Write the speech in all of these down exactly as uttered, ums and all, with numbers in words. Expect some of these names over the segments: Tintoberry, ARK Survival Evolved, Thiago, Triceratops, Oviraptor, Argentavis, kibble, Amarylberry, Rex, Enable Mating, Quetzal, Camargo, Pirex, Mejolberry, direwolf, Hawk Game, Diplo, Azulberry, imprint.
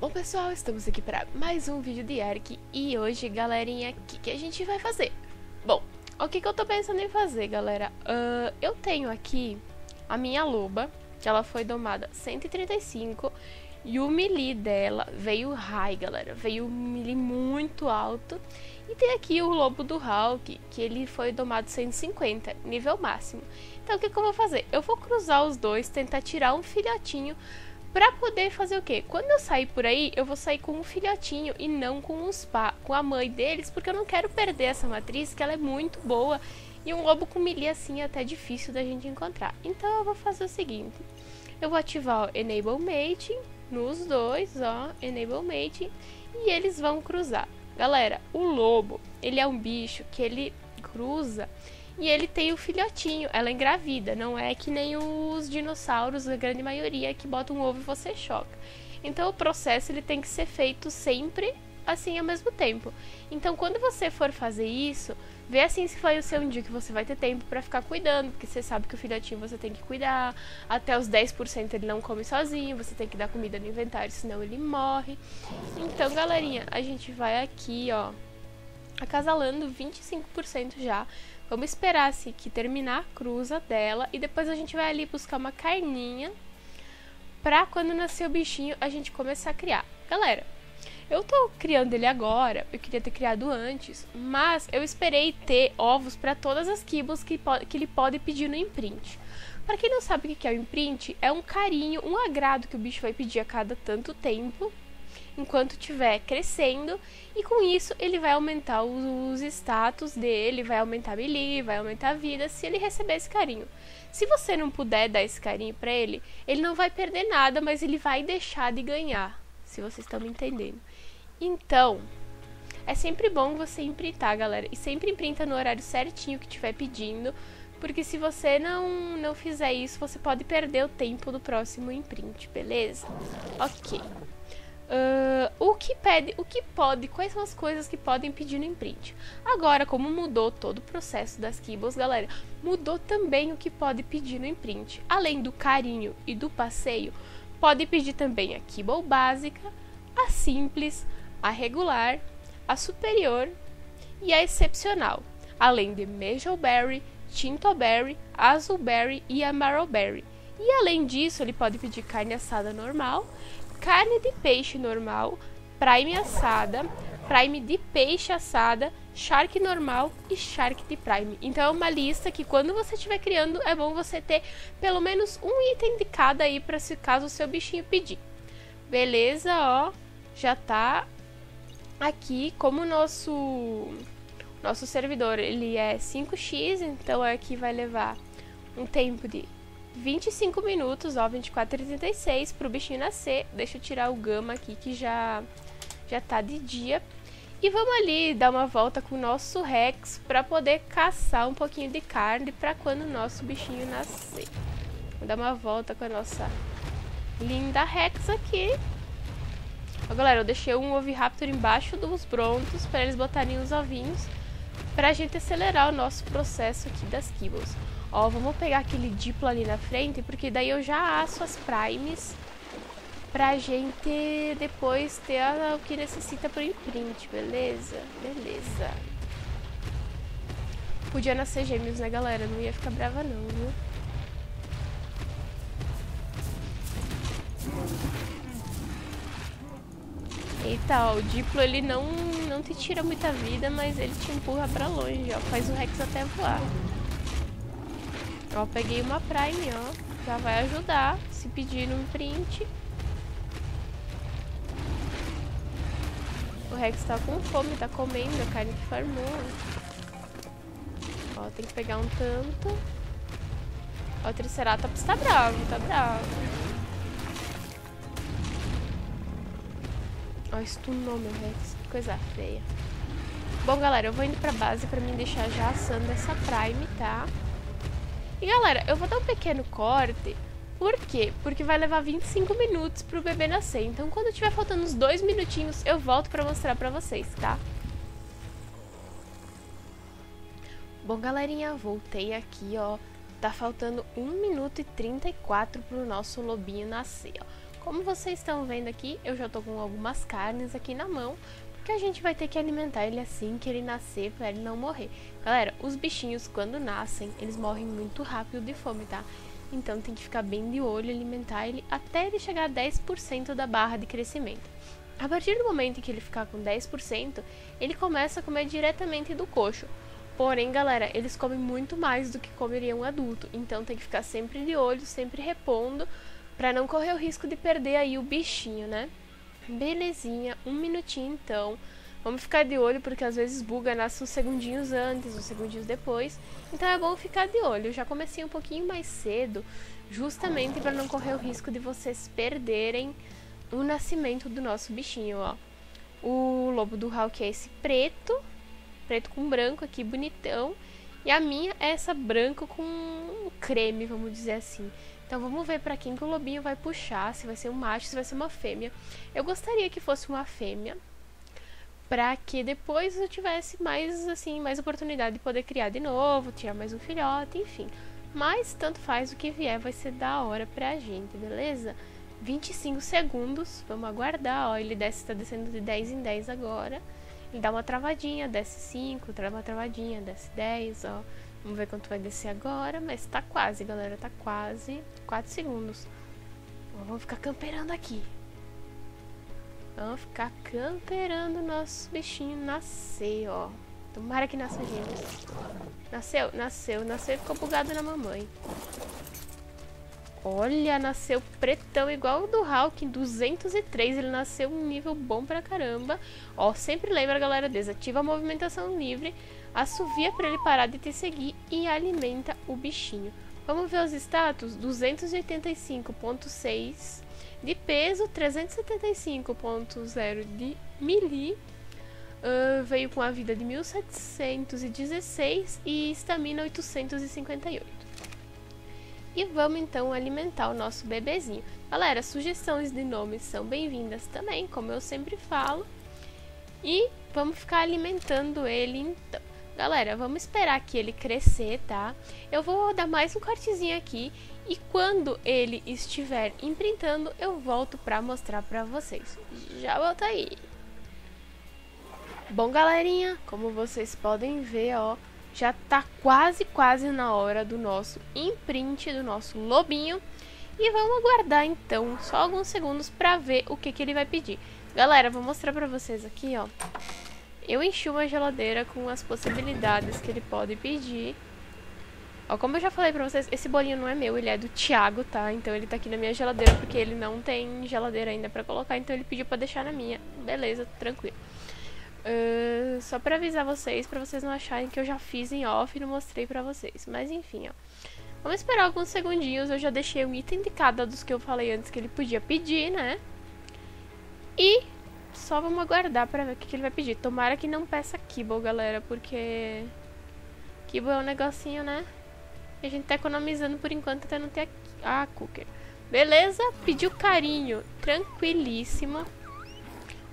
Bom pessoal, estamos aqui para mais um vídeo de ARK e hoje, galerinha, o que, que a gente vai fazer? Bom, o que, que eu tô pensando em fazer, galera? Uh, eu tenho aqui a minha loba, que ela foi domada cento e trinta e cinco e o melee dela veio high, galera, veio um melee muito alto. E tem aqui o lobo do Hawk, que ele foi domado cento e cinquenta, nível máximo. Então o que, que eu vou fazer? Eu vou cruzar os dois, tentar tirar um filhotinho. Pra poder fazer o quê? Quando eu sair por aí, eu vou sair com um filhotinho e não com os pá, com a mãe deles, porque eu não quero perder essa matriz, que ela é muito boa. E um lobo com melee assim é até difícil da gente encontrar. Então eu vou fazer o seguinte. Eu vou ativar o Enable Mating nos dois, ó, Enable Mating, e eles vão cruzar. Galera, o lobo, ele é um bicho que ele cruza e ele tem o filhotinho, ela engravida, não é que nem os dinossauros, a grande maioria, que bota um ovo e você choca. Então o processo ele tem que ser feito sempre assim ao mesmo tempo. Então quando você for fazer isso, vê assim se vai ser um dia que você vai ter tempo pra ficar cuidando, porque você sabe que o filhotinho você tem que cuidar, até os dez por cento ele não come sozinho, você tem que dar comida no inventário, senão ele morre. Então galerinha, a gente vai aqui, ó, acasalando vinte e cinco por cento já. Vamos esperar assim que terminar a cruza dela e depois a gente vai ali buscar uma carninha pra quando nascer o bichinho a gente começar a criar. Galera, eu tô criando ele agora, eu queria ter criado antes, mas eu esperei ter ovos pra todas as kibbles que, que ele pode pedir no imprint. Pra quem não sabe o que é o imprint, é um carinho, um agrado que o bicho vai pedir a cada tanto tempo, enquanto estiver crescendo, e com isso ele vai aumentar os status dele, vai aumentar melee, vai aumentar a vida, se ele receber esse carinho. Se você não puder dar esse carinho pra ele, ele não vai perder nada, mas ele vai deixar de ganhar, se vocês estão me entendendo. Então, é sempre bom você imprintar, galera, e sempre imprinta no horário certinho que estiver pedindo, porque se você não, não fizer isso, você pode perder o tempo do próximo imprint, beleza? Ok. Uh, o que pede, o que pode, quais são as coisas que podem pedir no imprint. Agora, como mudou todo o processo das kibbles, galera, mudou também o que pode pedir no imprint. Além do carinho e do passeio, pode pedir também a kibble básica, a simples, a regular, a superior e a excepcional. Além de Mejolberry, Tintoberry, Azulberry e Amarylberry. E além disso, ele pode pedir carne assada normal, carne de peixe normal, prime assada, prime de peixe assada, shark normal e shark de prime. Então é uma lista que quando você estiver criando, é bom você ter pelo menos um item de cada aí, para se caso o seu bichinho pedir. Beleza, ó, já tá aqui, como o nosso, nosso servidor ele é cinco x, então aqui vai levar um tempo de vinte e cinco minutos, ó, vinte e quatro e trinta e seis pro bichinho nascer. Deixa eu tirar o gama aqui que já, já tá de dia. E vamos ali dar uma volta com o nosso Rex pra poder caçar um pouquinho de carne pra quando o nosso bichinho nascer. Vamos dar uma volta com a nossa linda Rex aqui. Ó, galera, eu deixei um oviraptor embaixo dos brontos pra eles botarem os ovinhos, pra gente acelerar o nosso processo aqui das kibbles. Ó, vamos pegar aquele Diplo ali na frente, porque daí eu já aço as primes pra gente depois ter a, o que necessita pro imprint, beleza? Beleza. Podia nascer gêmeos, né, galera? Não ia ficar brava não, viu? Eita, ó, o Diplo ele não, não te tira muita vida, mas ele te empurra pra longe, ó. Faz o Rex até voar. Ó, peguei uma prime, ó, já vai ajudar se pedir um print. O Rex tá com fome, tá comendo a carne que farmou. Ó, tem que pegar um tanto. Ó, o Triceratops tá bravo, tá bravo. Ó, stunou meu Rex, que coisa feia. Bom, galera, eu vou indo pra base pra me deixar já assando essa prime, tá? E galera, eu vou dar um pequeno corte, por quê? Porque vai levar vinte e cinco minutos pro bebê nascer, então quando tiver faltando uns dois minutinhos eu volto pra mostrar pra vocês, tá? Bom, galerinha, voltei aqui, ó, tá faltando um minuto e trinta e quatro pro nosso lobinho nascer, ó. Como vocês estão vendo aqui, eu já tô com algumas carnes aqui na mão, porque a gente vai ter que alimentar ele assim que ele nascer, pra ele não morrer. Galera, os bichinhos quando nascem, eles morrem muito rápido de fome, tá? Então tem que ficar bem de olho, alimentar ele até ele chegar a dez por cento da barra de crescimento. A partir do momento em que ele ficar com dez por cento, ele começa a comer diretamente do coxo. Porém, galera, eles comem muito mais do que comeria um adulto, então tem que ficar sempre de olho, sempre repondo, pra não correr o risco de perder aí o bichinho, né? Belezinha, um minutinho então. Vamos ficar de olho porque às vezes buga, nasce uns segundinhos antes, uns segundinhos depois. Então é bom ficar de olho. Eu já comecei um pouquinho mais cedo, justamente para não correr o risco de vocês perderem o nascimento do nosso bichinho, ó. O lobo do Hawk é esse preto, preto com branco aqui, bonitão. E a minha é essa branca com creme, vamos dizer assim. Então vamos ver para quem que o lobinho vai puxar, se vai ser um macho, se vai ser uma fêmea. Eu gostaria que fosse uma fêmea, pra que depois eu tivesse mais, assim, mais oportunidade de poder criar de novo, tirar mais um filhote, enfim. Mas tanto faz, o que vier vai ser da hora pra gente, beleza? vinte e cinco segundos, vamos aguardar, ó, ele desce, tá descendo de dez em dez agora. Ele dá uma travadinha, desce cinco, dá uma travadinha, desce dez, ó. Vamos ver quanto vai descer agora, mas tá quase, galera, tá quase. quatro segundos. Ó, vamos ficar camperando aqui. Vamos ficar camperando o nosso bichinho nascer, ó. Tomara que nasça gêmeos. Nasceu, nasceu, nasceu e ficou bugado na mamãe. Olha, nasceu pretão igual o do Hawk, duzentos e três. Ele nasceu um nível bom pra caramba. Ó, sempre lembra, galera, desativa a movimentação livre, assovia pra ele parar de te seguir e alimenta o bichinho. Vamos ver os status? duzentos e oitenta e cinco vírgula seis... de peso, trezentos e setenta e cinco vírgula zero de melee, uh, veio com a vida de mil setecentos e dezesseis e estamina oitocentos e cinquenta e oito. E vamos então alimentar o nosso bebezinho. Galera, sugestões de nomes são bem-vindas também, como eu sempre falo. E vamos ficar alimentando ele então. Galera, vamos esperar que ele crescer, tá? Eu vou dar mais um cortezinho aqui e quando ele estiver imprintando, eu volto pra mostrar pra vocês. Já volto aí! Bom, galerinha, como vocês podem ver, ó, já tá quase, quase na hora do nosso imprint, do nosso lobinho. E vamos aguardar, então, só alguns segundos pra ver o que que ele vai pedir. Galera, vou mostrar pra vocês aqui, ó. Eu enchi uma geladeira com as possibilidades que ele pode pedir. Ó, como eu já falei pra vocês, esse bolinho não é meu, ele é do Thiago, tá? Então ele tá aqui na minha geladeira porque ele não tem geladeira ainda pra colocar, então ele pediu pra deixar na minha. Beleza, tranquilo. Uh, só pra avisar vocês, pra vocês não acharem que eu já fiz em off e não mostrei pra vocês. Mas enfim, ó. Vamos esperar alguns segundinhos, eu já deixei um item de cada dos que eu falei antes que ele podia pedir, né? E... só vamos aguardar pra ver o que, que ele vai pedir. Tomara que não peça kibble, galera, porque kibble é um negocinho, né? E a gente tá economizando por enquanto até não ter a, a cooker. Beleza? Pediu carinho. Tranquilíssima.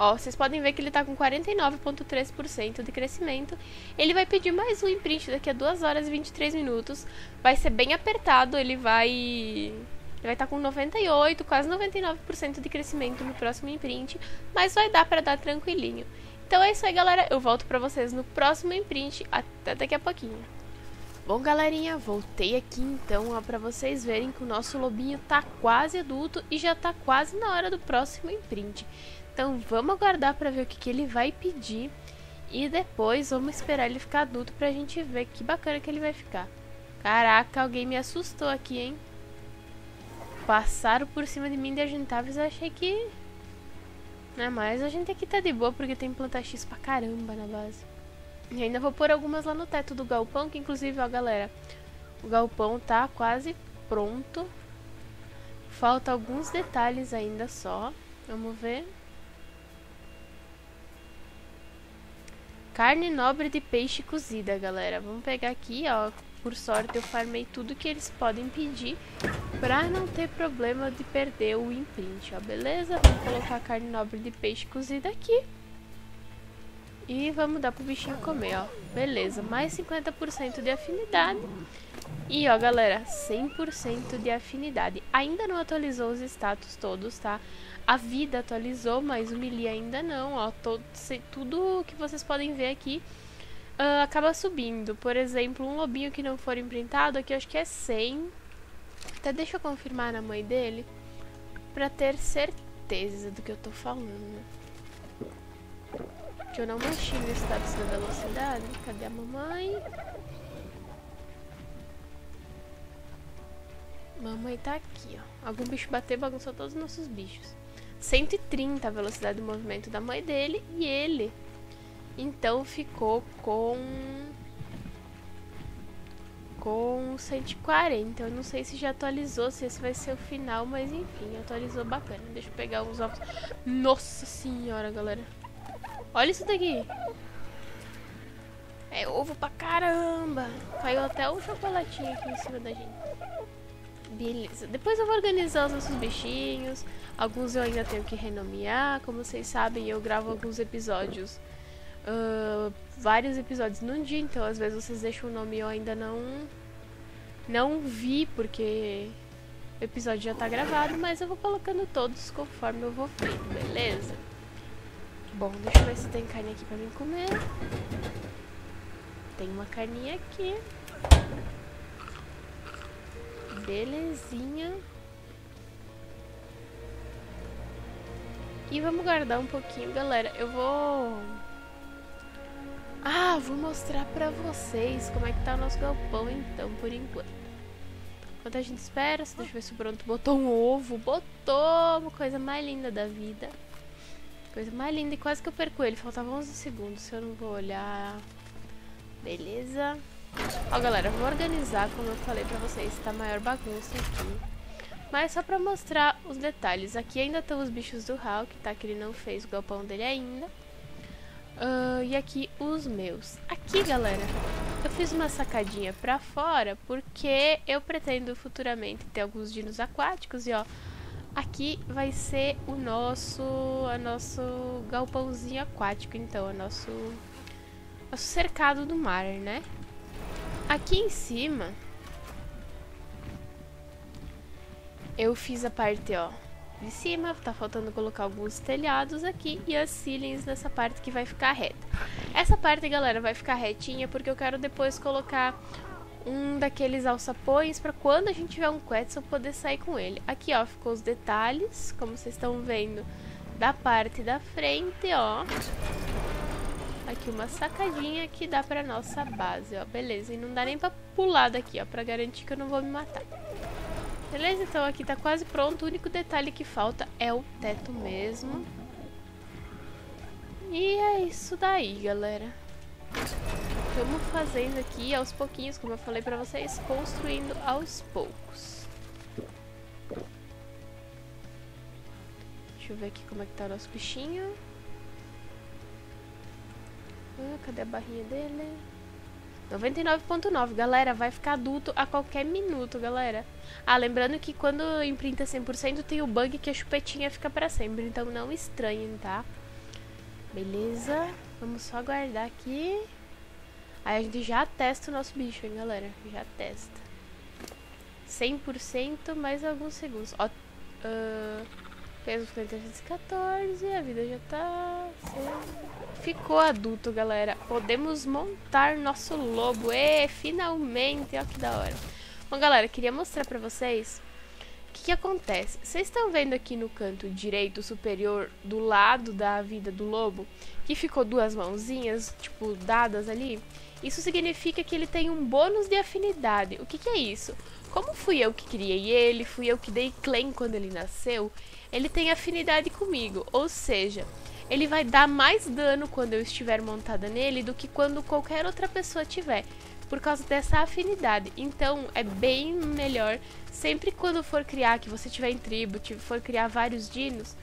Ó, vocês podem ver que ele tá com quarenta e nove vírgula três por cento de crescimento. Ele vai pedir mais um imprint daqui a duas horas e vinte e três minutos. Vai ser bem apertado, ele vai... ele vai estar com noventa e oito por cento, quase noventa e nove por cento de crescimento no próximo imprint, mas vai dar para dar tranquilinho. Então é isso aí, galera. Eu volto para vocês no próximo imprint. Até daqui a pouquinho. Bom, galerinha, voltei aqui então para vocês verem que o nosso lobinho tá quase adulto e já tá quase na hora do próximo imprint. Então vamos aguardar para ver o que, que ele vai pedir e depois vamos esperar ele ficar adulto para a gente ver que bacana que ele vai ficar. Caraca, alguém me assustou aqui, hein? Passaram por cima de mim de Argentavis, eu achei que... não é mais, a gente aqui tá de boa porque tem planta X pra caramba na base. E ainda vou pôr algumas lá no teto do galpão, que inclusive, ó galera, o galpão tá quase pronto. Falta alguns detalhes ainda só, vamos ver. Carne nobre de peixe cozida, galera. Vamos pegar aqui, ó. Por sorte eu farmei tudo que eles podem pedir pra não ter problema de perder o imprint, ó, beleza? Vou colocar a carne nobre de peixe cozida aqui. E vamos dar pro bichinho comer, ó. Beleza, mais cinquenta por cento de afinidade. E, ó, galera, cem por cento de afinidade. Ainda não atualizou os status todos, tá? A vida atualizou, mas o melee ainda não, ó. Todo, se, tudo que vocês podem ver aqui uh, acaba subindo. Por exemplo, um lobinho que não for imprintado, aqui eu acho que é cem. Até deixa eu confirmar na mãe dele, pra ter certeza do que eu tô falando. Que eu não mexi no status da velocidade. Cadê a mamãe? Mamãe tá aqui, ó. Algum bicho bateu, bagunçou todos os nossos bichos. cento e trinta a velocidade do movimento da mãe dele e ele. Então ficou com... com cento e quarenta. Eu não sei se já atualizou, se esse vai ser o final, mas enfim, atualizou bacana. Deixa eu pegar uns ovos. Nossa senhora, galera. Olha isso daqui. É ovo pra caramba. Caiu até um chocolatinho aqui em cima da gente. Beleza, depois eu vou organizar os nossos bichinhos. Alguns eu ainda tenho que renomear. Como vocês sabem, eu gravo alguns episódios, uh, vários episódios num dia. Então às vezes vocês deixam o nome e eu ainda não Não vi, porque o episódio já tá gravado. Mas eu vou colocando todos conforme eu vou vendo, beleza? Bom, deixa eu ver se tem carne aqui pra mim comer. Tem uma carninha aqui. Belezinha. E vamos guardar um pouquinho, galera. Eu vou... Ah, vou mostrar pra vocês como é que tá o nosso galpão, então, por enquanto. Enquanto a gente espera, deixa eu ver se o Bronto botou um ovo. Botou! Uma coisa mais linda da vida. Coisa mais linda. E quase que eu perco ele. Faltavam onze segundos, se eu não vou olhar. Beleza. Ó, galera, vou organizar, como eu falei pra vocês, tá maior bagunça aqui. Mas só pra mostrar os detalhes, aqui ainda estão os bichos do Hawk, tá? Que ele não fez o galpão dele ainda. Uh, e aqui os meus. Aqui, galera, eu fiz uma sacadinha pra fora, porque eu pretendo futuramente ter alguns dinos aquáticos. E ó, aqui vai ser o nosso, o nosso galpãozinho aquático, então, o nosso, nosso cercado do mar, né? Aqui em cima, eu fiz a parte, ó, de cima, tá faltando colocar alguns telhados aqui e as ceilings nessa parte que vai ficar reta. Essa parte, galera, vai ficar retinha porque eu quero depois colocar um daqueles alçapões pra quando a gente tiver um Quetzal poder sair com ele. Aqui, ó, ficou os detalhes, como vocês estão vendo, da parte da frente, ó. Aqui uma sacadinha que dá pra nossa base, ó, beleza. E não dá nem pra pular daqui, ó, pra garantir que eu não vou me matar. Beleza, então aqui tá quase pronto. O único detalhe que falta é o teto mesmo. E é isso daí, galera. Estamos fazendo aqui aos pouquinhos, como eu falei pra vocês, construindo aos poucos. Deixa eu ver aqui como é que tá o nosso bichinho. Cadê a barrinha dele? noventa e nove vírgula nove, galera, vai ficar adulto a qualquer minuto, galera. Ah, lembrando que quando imprinta cem por cento tem o bug que a chupetinha fica pra sempre, então não estranhem, tá? Beleza, vamos só aguardar aqui. Aí a gente já testa o nosso bicho, hein, galera? Já testa cem por cento mais alguns segundos. Ó, uh... peso ficou trezentos e quatorze, a vida já tá... Ficou adulto, galera. Podemos montar nosso lobo. E finalmente, ó, que da hora. Bom, galera, queria mostrar pra vocês o que, que acontece. Vocês estão vendo aqui no canto direito superior do lado da vida do lobo, que ficou duas mãozinhas, tipo, dadas ali? Isso significa que ele tem um bônus de afinidade. O que, que é isso? Como fui eu que criei ele, fui eu que dei claim quando ele nasceu, ele tem afinidade comigo, ou seja, ele vai dar mais dano quando eu estiver montada nele do que quando qualquer outra pessoa tiver, por causa dessa afinidade. Então é bem melhor, sempre quando for criar, que você tiver em tribo, for criar vários dinos,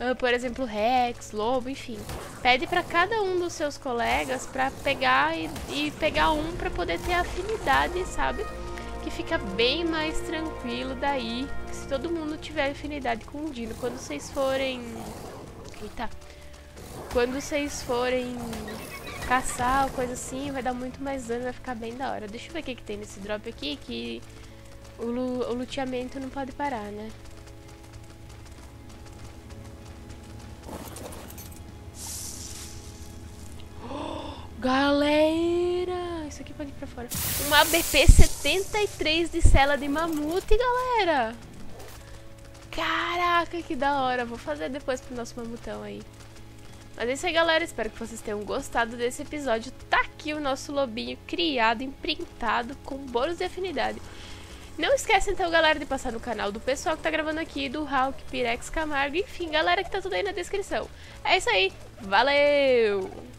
uh, por exemplo, Rex, Lobo, enfim, pede para cada um dos seus colegas para pegar e, e pegar um para poder ter afinidade, sabe? Que fica bem mais tranquilo daí, se todo mundo tiver afinidade com o dino. Quando vocês forem... Eita. Quando vocês forem caçar ou coisa assim, vai dar muito mais dano, vai ficar bem da hora. Deixa eu ver o que, que tem nesse drop aqui, que o, o luteamento não pode parar, né? Galera, isso aqui pode ir pra fora. Uma B P setenta e três de cela de mamute, galera. Caraca, que da hora. Vou fazer depois pro nosso mamutão aí. Mas é isso aí, galera. Espero que vocês tenham gostado desse episódio. Tá aqui o nosso lobinho criado, imprintado, com bônus de afinidade. Não esquece, então, galera, de passar no canal do pessoal que tá gravando aqui, do Hawk, Pirex, Camargo, enfim, galera, que tá tudo aí na descrição. É isso aí. Valeu!